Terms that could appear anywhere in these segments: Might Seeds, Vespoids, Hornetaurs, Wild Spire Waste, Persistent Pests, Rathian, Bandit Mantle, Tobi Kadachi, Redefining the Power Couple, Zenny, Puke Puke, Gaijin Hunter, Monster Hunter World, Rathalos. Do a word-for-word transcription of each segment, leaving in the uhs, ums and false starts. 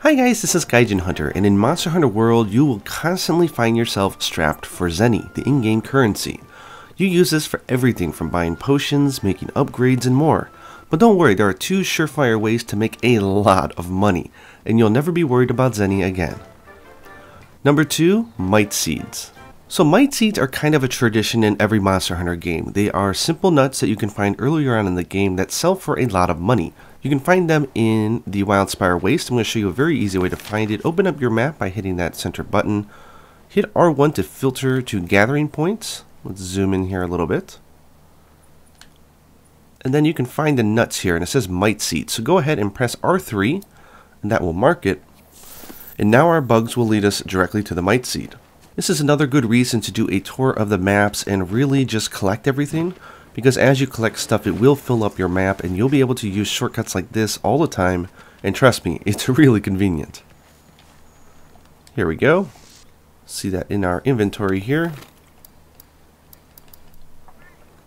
Hi guys, this is Gaijin Hunter, and in Monster Hunter World, you will constantly find yourself strapped for Zenny, the in-game currency. You use this for everything from buying potions, making upgrades, and more. But don't worry, there are two surefire ways to make a lot of money, and you'll never be worried about Zenny again. Number two, Might Seeds. So Might Seeds are kind of a tradition in every Monster Hunter game. They are simple nuts that you can find earlier on in the game that sell for a lot of money. You can find them in the Wild Spire Waste. I'm going to show you a very easy way to find it. Open up your map by hitting that center button. Hit R one to filter to gathering points. Let's zoom in here a little bit. And then you can find the nuts here, and it says Might Seeds. So go ahead and press R three, and that will mark it. And now our bugs will lead us directly to the Might Seed. This is another good reason to do a tour of the maps and really just collect everything, because as you collect stuff, it will fill up your map and you'll be able to use shortcuts like this all the time. And trust me, it's really convenient. Here we go. See that in our inventory here.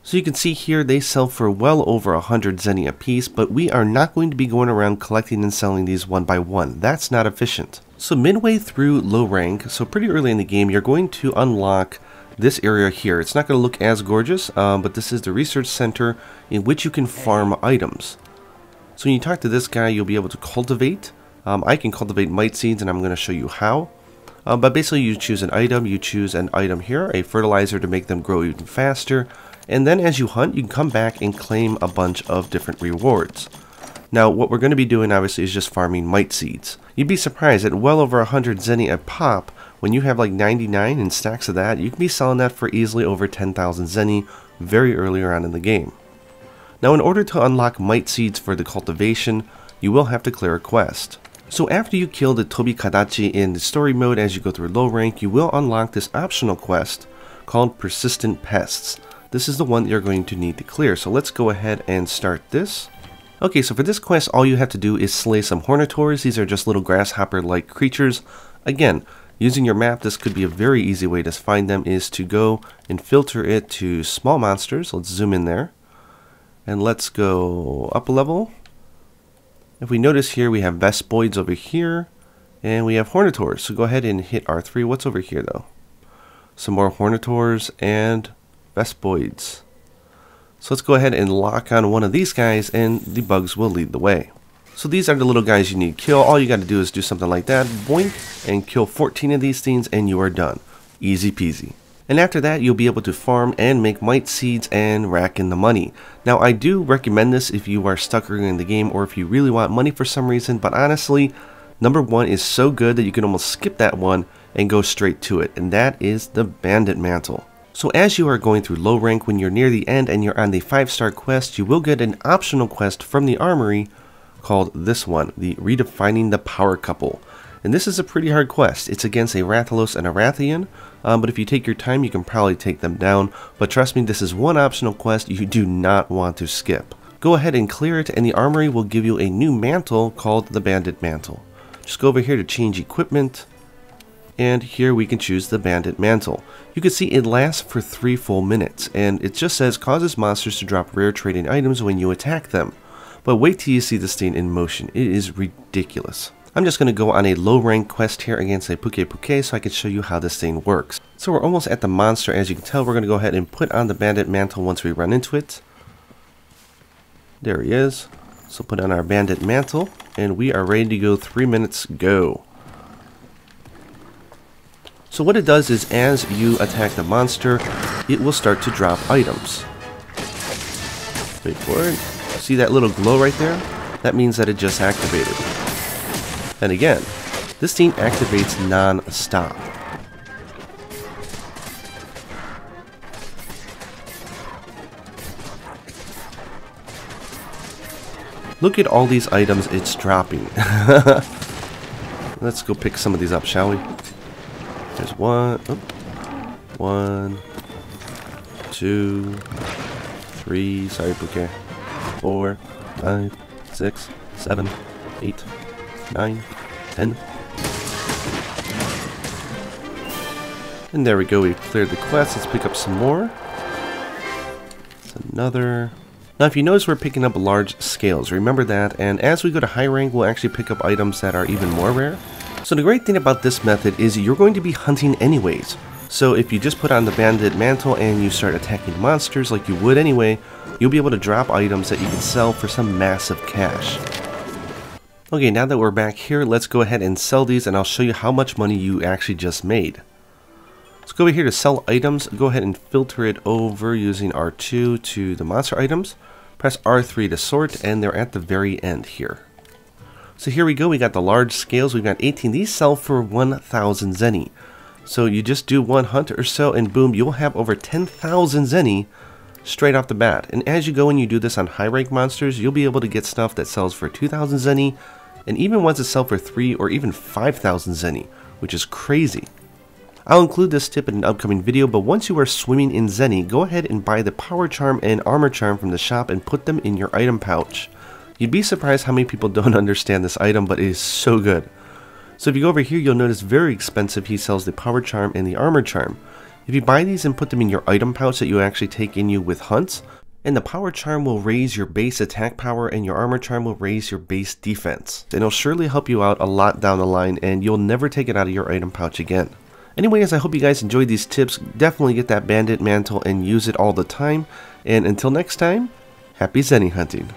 So you can see here they sell for well over one hundred Zenny a piece, but we are not going to be going around collecting and selling these one by one. That's not efficient. So midway through low rank, so pretty early in the game, you're going to unlock this area here. It's not going to look as gorgeous, um, but this is the research center in which you can farm items. So when you talk to this guy, you'll be able to cultivate. Um, I can cultivate Might Seeds, and I'm going to show you how. Uh, but basically you choose an item, you choose an item here, a fertilizer to make them grow even faster. And then as you hunt, you can come back and claim a bunch of different rewards. Now, what we're going to be doing, obviously, is just farming Might Seeds. You'd be surprised at well over one hundred Zenny a pop. When you have like ninety-nine and stacks of that, you can be selling that for easily over ten thousand Zenny very early on in the game. Now, in order to unlock Might Seeds for the cultivation, you will have to clear a quest. So after you kill the Tobi Kadachi in the story mode as you go through low rank, you will unlock this optional quest called Persistent Pests. This is the one that you're going to need to clear. So let's go ahead and start this. Okay, so for this quest, all you have to do is slay some Hornetaurs. These are just little grasshopper-like creatures. Again, using your map, this could be a very easy way to find them, is to go and filter it to small monsters. Let's zoom in there. And let's go up a level. If we notice here, we have Vespoids over here. And we have Hornetaurs. So go ahead and hit R three. What's over here, though? Some more Hornetaurs and Vespoids. So let's go ahead and lock on one of these guys, and the bugs will lead the way. So these are the little guys you need to kill. All you got to do is do something like that, boink, and kill fourteen of these things, and you are done. Easy peasy. And after that, you'll be able to farm and make Might Seeds and rack in the money. Now, I do recommend this if you are stuck early in the game or if you really want money for some reason, but honestly, number one is so good that you can almost skip that one and go straight to it, and that is the Bandit Mantle. So as you are going through low rank, when you're near the end and you're on the five star quest, you will get an optional quest from the armory called this one, the Redefining the Power Couple. And this is a pretty hard quest. It's against a Rathalos and a Rathian, um, but if you take your time, you can probably take them down. But trust me, this is one optional quest you do not want to skip. Go ahead and clear it, and the armory will give you a new mantle called the Bandit Mantle. Just go over here to change equipment. And here we can choose the Bandit Mantle. You can see it lasts for three full minutes, and it just says causes monsters to drop rare trading items when you attack them. But wait till you see this thing in motion. It is ridiculous. I'm just going to go on a low rank quest here against a Puke Puke so I can show you how this thing works. So we're almost at the monster. As you can tell, we're going to go ahead and put on the Bandit Mantle once we run into it. There he is. So put on our Bandit Mantle, and we are ready to go. Three minutes, go. So what it does is as you attack the monster, it will start to drop items. Wait for it. See that little glow right there? That means that it just activated. And again, this thing activates non-stop. Look at all these items it's dropping. Let's go pick some of these up, shall we? There's one, oh, one, two, three, sorry, Puke, four, five, six, seven, eight, nine, ten. And there we go, we've cleared the quest. Let's pick up some more. It's another, Now if you notice, we're picking up large scales, remember that, and as we go to high rank we'll actually pick up items that are even more rare. So the great thing about this method is you're going to be hunting anyways. So if you just put on the Bandit Mantle and you start attacking monsters like you would anyway, you'll be able to drop items that you can sell for some massive cash. Okay, now that we're back here, let's go ahead and sell these and I'll show you how much money you actually just made. Let's go over here to sell items, go ahead and filter it over using R two to the monster items. Press R three to sort and they're at the very end here. So here we go, we got the large scales, we've got eighteen, these sell for one thousand Zenny. So you just do one hunt or so and boom, you'll have over ten thousand Zenny straight off the bat. And as you go and you do this on high rank monsters, you'll be able to get stuff that sells for two thousand Zenny and even ones that sell for three or even five thousand Zenny, which is crazy. I'll include this tip in an upcoming video, but once you are swimming in Zenny, go ahead and buy the Power Charm and Armor Charm from the shop and put them in your item pouch. You'd be surprised how many people don't understand this item, but it is so good. So if you go over here, you'll notice very expensive, he sells the Power Charm and the Armor Charm. If you buy these and put them in your item pouch that you actually take in you with hunts, and the Power Charm will raise your base attack power and your Armor Charm will raise your base defense. And it'll surely help you out a lot down the line and you'll never take it out of your item pouch again. Anyways, I hope you guys enjoyed these tips. Definitely get that Bandit Mantle and use it all the time. And until next time, happy Zenny hunting.